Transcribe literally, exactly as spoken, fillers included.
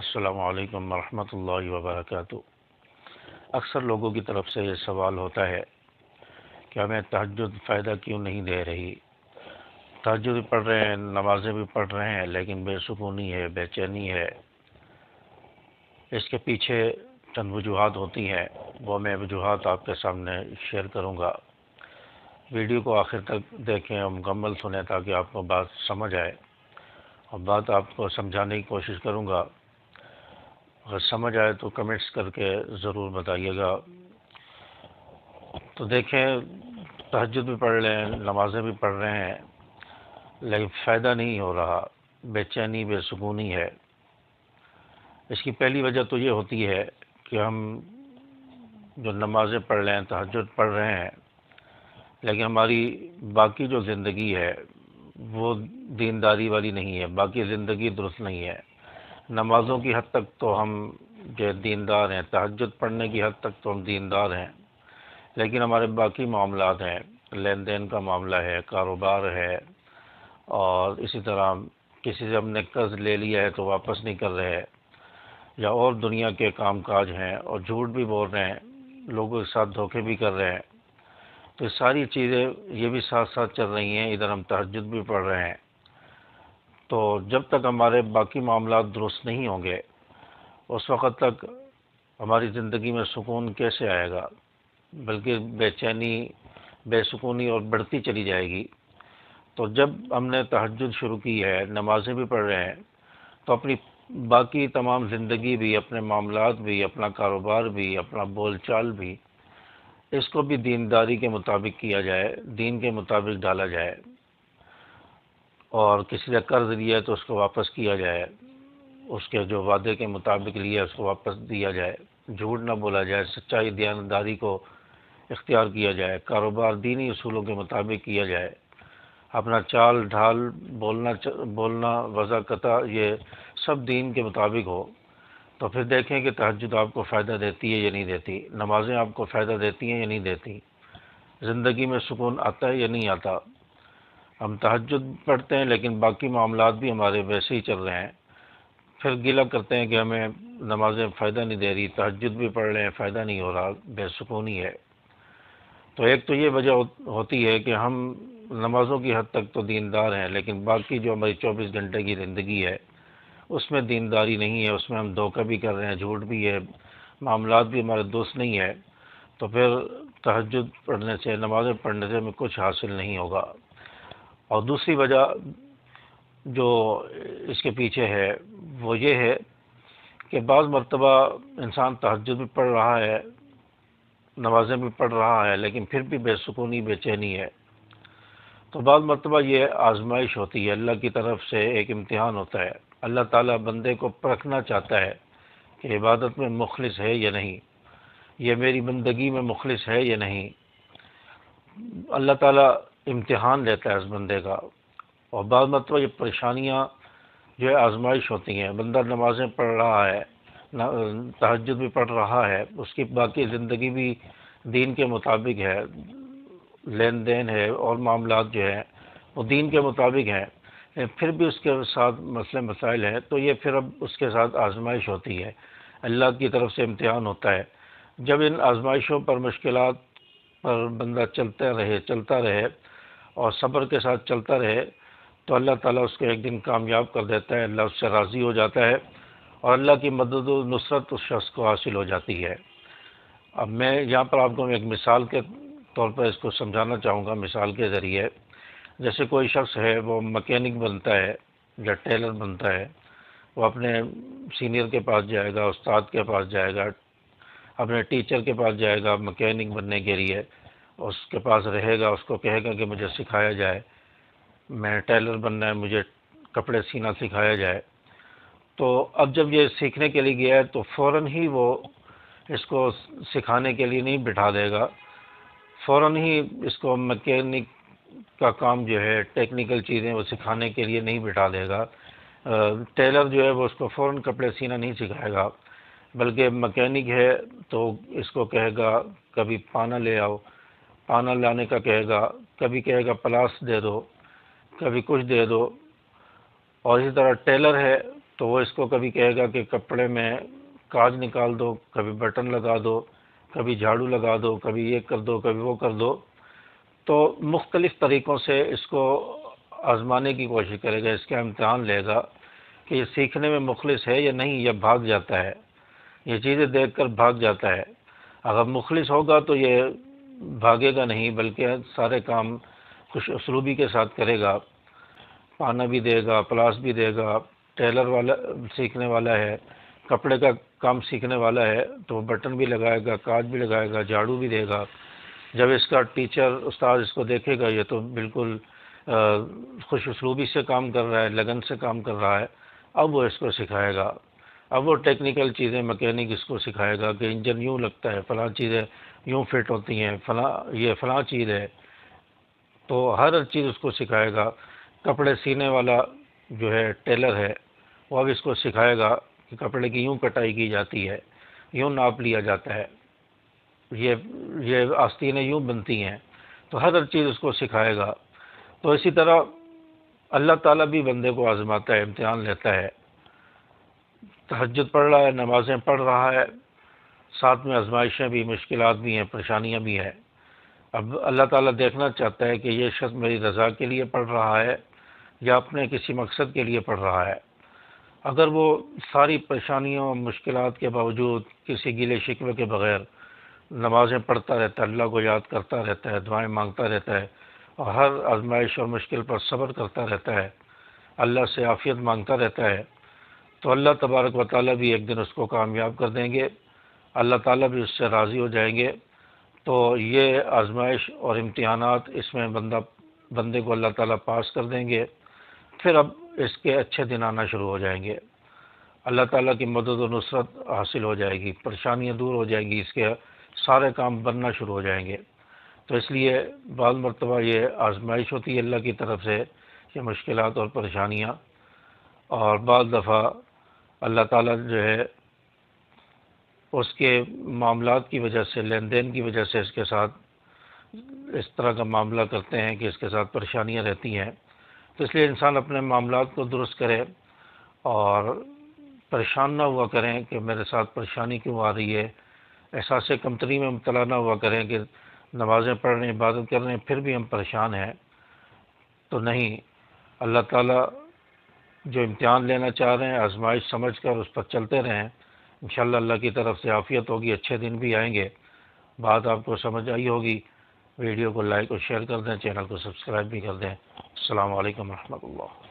अस्सलामु अलैकुम वरहमतुल्लाहि वबरकातुहू। अक्सर लोगों की तरफ से ये सवाल होता है कि हमें तहज्जुद फ़ायदा क्यों नहीं दे रही। तहज्जुद भी पढ़ रहे हैं, नमाज़ें भी पढ़ रहे हैं, लेकिन बेसुकूनी है, बेचैनी है। इसके पीछे चंद वजूहात होती हैं, वो मैं वजूहात आपके सामने शेयर करूँगा। वीडियो को आखिर तक देखें और मुकम्मल सुनें ताकि आपको बात समझ आए, और बात आपको समझाने की कोशिश करूँगा। अगर समझ आए तो कमेंट्स करके ज़रूर बताइएगा। तो देखें, तहज्जुद भी पढ़ रहे हैं, नमाज़ें भी पढ़ रहे हैं, लेकिन फ़ायदा नहीं हो रहा, बेचैनी बेसुकूनी है। इसकी पहली वजह तो ये होती है कि हम जो नमाज़ें पढ़ रहे हैं, तहज्जुद पढ़ रहे हैं, लेकिन हमारी बाकी जो ज़िंदगी है वो दीनदारी वाली नहीं है। बाकी ज़िंदगी दुरुस्त नहीं है। नमाज़ों की हद तक तो हम जो दीनदार हैं, तहज्जुद पढ़ने की हद तक तो हम दीनदार हैं, लेकिन हमारे बाकी मामलात हैं, लेन देन का मामला है, कारोबार है, और इसी तरह किसी से हमने कर्ज़ ले लिया है तो वापस नहीं कर रहे, या और दुनिया के काम काज हैं, और झूठ भी बोल रहे हैं, लोगों के साथ धोखे भी कर रहे हैं। तो सारी चीज़ें ये भी साथ साथ चल रही हैं, इधर हम तहज्जुद भी पढ़ रहे हैं। तो जब तक हमारे बाकी मामला दुरुस्त नहीं होंगे, उस वक़्त तक हमारी ज़िंदगी में सुकून कैसे आएगा, बल्कि बेचैनी बेसुकूनी और बढ़ती चली जाएगी। तो जब हमने तहज्जुद शुरू की है, नमाज़ें भी पढ़ रहे हैं, तो अपनी बाकी तमाम ज़िंदगी भी, अपने मामलात भी, अपना कारोबार भी, अपना बोलचाल भी, इसको भी दीनदारी के मुताबिक किया जाए, दीन के मुताबिक डाला जाए। और किसी ने कर्ज़ लिया है तो उसको वापस किया जाए, उसके जो वादे के मुताबिक लिया उसको वापस दिया जाए, झूठ ना बोला जाए, सच्चाई दयानदारी को इख्तियार किया जाए, कारोबार दीनी उसूलों के मुताबिक किया जाए, अपना चाल ढाल बोलना बोलना वज़ाकता ये सब दीन के मुताबिक हो। तो फिर देखें कि तहज्जुद आपको फ़ायदा देती है या नहीं देती, नमाज़ें आपको फ़ायदा देती हैं या नहीं देती, ज़िंदगी में सुकून आता है या नहीं आता। हम तहज्जुद पढ़ते हैं लेकिन बाकी मामलात भी हमारे वैसे ही चल रहे हैं। फिर गिला करते हैं कि हमें नमाज़ें फ़ायदा नहीं दे रही, तहज्जुद भी पढ़ रहे हैं, फ़ायदा नहीं हो रहा, बेसुकूनी है। तो एक तो ये वजह होती है कि हम नमाज़ों की हद तक तो दीनदार हैं, लेकिन बाकी जो हमारी चौबीस घंटे की ज़िंदगी है उसमें दीनदारी नहीं है, उसमें हम धोखा भी कर रहे हैं, झूठ भी है, मामलात भी हमारे दोस्त नहीं है। तो फिर तहज्जुद पढ़ने से, नमाज़ें पढ़ने से हमें कुछ हासिल नहीं होगा। और दूसरी वजह जो इसके पीछे है वो ये है कि बाज़ मरतबा इंसान तहज्जुद भी पढ़ रहा है, नमाज़ें भी पढ़ रहा है, लेकिन फिर भी बेसुकूनी बेचैनी है। तो बाज़ मरतबा ये आजमाइश होती है, अल्लाह की तरफ से एक इम्तिहान होता है। अल्लाह ताला बंदे को परखना चाहता है कि इबादत में मुखलिस है या नहीं, यह मेरी बंदगी में मुखलिस है या नहीं। अल्लाह ताला इम्तिहान लेता है उस बंदे का। और बाद मतलब ये परेशानियाँ जो है आजमाइश होती हैं। बंदा नमाज़ें पढ़ रहा है, तहज्जुद भी पढ़ रहा है, उसकी बाकी ज़िंदगी भी दीन के मुताबिक है, लेन देन है, और मामलात जो है वो दीन के मुताबिक हैं, फिर भी उसके साथ मसले मसाइल हैं। तो ये फिर अब उसके साथ आजमाइश होती है, अल्लाह की तरफ से इम्तिहान होता है। जब इन आजमाइशों पर, मुश्किलात पर बंदा चलता रहे चलता रहे और सब्र के साथ चलता रहे, तो अल्लाह ताला उसको एक दिन कामयाब कर देता है, अल्लाह उससे राज़ी हो जाता है, और अल्लाह की मदद और नुसरत उस शख्स को हासिल हो जाती है। अब मैं यहाँ पर आपको एक मिसाल के तौर पर इसको समझाना चाहूँगा, मिसाल के ज़रिए। जैसे कोई शख्स है, वो मकैनिक बनता है या टेलर बनता है, वो अपने सीनियर के पास जाएगा, उस्ताद के पास जाएगा, अपने टीचर के पास जाएगा मकैनिक बनने के लिए, उसके पास रहेगा, उसको कहेगा कि मुझे सिखाया जाए, मैं टेलर बनना है, मुझे कपड़े सीना सिखाया जाए। तो अब जब ये सीखने के लिए गया है तो फ़ौरन ही वो इसको सिखाने के लिए नहीं बिठा देगा, फ़ौरन ही इसको मकैनिक का काम जो है, टेक्निकल चीज़ें वो सिखाने के लिए नहीं बिठा देगा। टेलर जो है वो उसको फ़ौरन कपड़े सीना नहीं सिखाएगा, बल्कि मकैनिक है तो इसको कहेगा कभी पाना ले आओ, पाना लाने का कहेगा, कभी कहेगा प्लास दे दो, कभी कुछ दे दो। और इसी तरह टेलर है तो वो इसको कभी कहेगा कि कपड़े में काज निकाल दो, कभी बटन लगा दो, कभी झाड़ू लगा दो, कभी ये कर दो, कभी वो कर दो। तो मुख्तलिफ़ तरीक़ों से इसको आज़माने की कोशिश करेगा, इसका इम्तहान लेगा कि ये सीखने में मुखलिस है या नहीं, या भाग जाता है, ये चीज़ें देखकर भाग जाता है। अगर मुखलिस होगा तो ये भागेगा नहीं, बल्कि सारे काम खुश उसलूबी के साथ करेगा, पाना भी देगा, प्लास भी देगा। टेलर वाला सीखने वाला है, कपड़े का काम सीखने वाला है, तो बटन भी लगाएगा, काज भी लगाएगा, झाड़ू भी देगा। जब इसका टीचर उस्ताद इसको देखेगा ये तो बिल्कुल खुश उसलूबी से काम कर रहा है, लगन से काम कर रहा है, अब वो इसको सिखाएगा। अब वो टेक्निकल चीज़ें मैकेनिक इसको सिखाएगा कि इंजन यूँ लगता है, फ़लाँ चीज़ें यूँ फिट होती हैं, फ़लाँ ये फ़लाँ चीज़ है, तो हर चीज़ उसको सिखाएगा। कपड़े सीने वाला जो है टेलर है, वो अब इसको सिखाएगा कि कपड़े की यूँ कटाई की जाती है, यूँ नाप लिया जाता है, ये ये आस्तीनें यूँ बनती हैं, तो हर चीज़ उसको सिखाएगा। तो इसी तरह अल्लाह ताला भी बंदे को आज़माता है, इम्तिहान लेता है। तहज्जुद पढ़ रहा है, नमाज़ें पढ़ रहा है, साथ में आजमाइशें भी, मुश्किलात भी हैं, परेशानियां भी हैं। अब अल्लाह ताला देखना चाहता है कि ये शख्स मेरी रज़ा के लिए पढ़ रहा है या अपने किसी मकसद के लिए पढ़ रहा है। अगर वो सारी परेशानियों मुश्किलात के बावजूद किसी गिले शिकवे के बग़ैर नमाज़ें पढ़ता रहता है, अल्लाह को याद करता रहता है, दुआएं मांगता रहता है, और हर आजमाइश और मुश्किल पर सब्र करता रहता है, अल्लाह से आफ़ियत मांगता रहता है, तो अल्लाह तबारक व तआला भी एक दिन उसको कामयाब कर देंगे, अल्लाह ताला भी उससे राज़ी हो जाएंगे। तो ये आजमाइश और इम्तिहानात, इसमें बंदा बंदे को अल्लाह ताला पास कर देंगे। फिर अब इसके अच्छे दिन आना शुरू हो जाएंगे, अल्लाह ताला की मदद और नुसरत हासिल हो जाएगी, परेशानियाँ दूर हो जाएंगी, इसके सारे काम बनना शुरू हो जाएंगे। तो इसलिए बाद मरतबा ये आजमाइश होती है अल्लाह की तरफ से, ये मुश्किलात और परेशानियाँ, और बाद दफ़ा अल्लाह ताला जो है उसके मामलात की वजह से, लेन देन की वजह से इसके साथ इस तरह का मामला करते हैं कि इसके साथ परेशानियां रहती हैं। तो इसलिए इंसान अपने मामलात को दुरुस्त करे और परेशान ना हुआ करें कि मेरे साथ परेशानी क्यों आ रही है, एहसास कमतरी में मुबतला ना हुआ करें कि नमाज़ें पढ़ रहे हैं, इबादत कर रहे हैं, फिर भी हम परेशान हैं। तो नहीं, अल्लाह ताला जो इम्तिहान लेना चाह रहे हैं आजमाइश समझ कर उस पर चलते रहें, इंशाअल्लाह अल्लाह की तरफ से आफ़ियत होगी, अच्छे दिन भी आएंगे। बात आपको समझ आई होगी, वीडियो को लाइक और शेयर कर दें, चैनल को सब्सक्राइब भी कर दें। अस्सलाम वालेकुम रहमतुल्लाह।